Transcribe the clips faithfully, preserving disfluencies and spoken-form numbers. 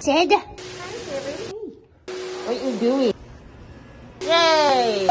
Sid? What are you doing? Yay!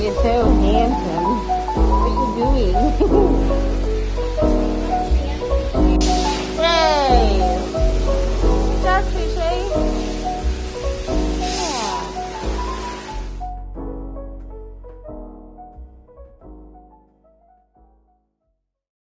You're so handsome.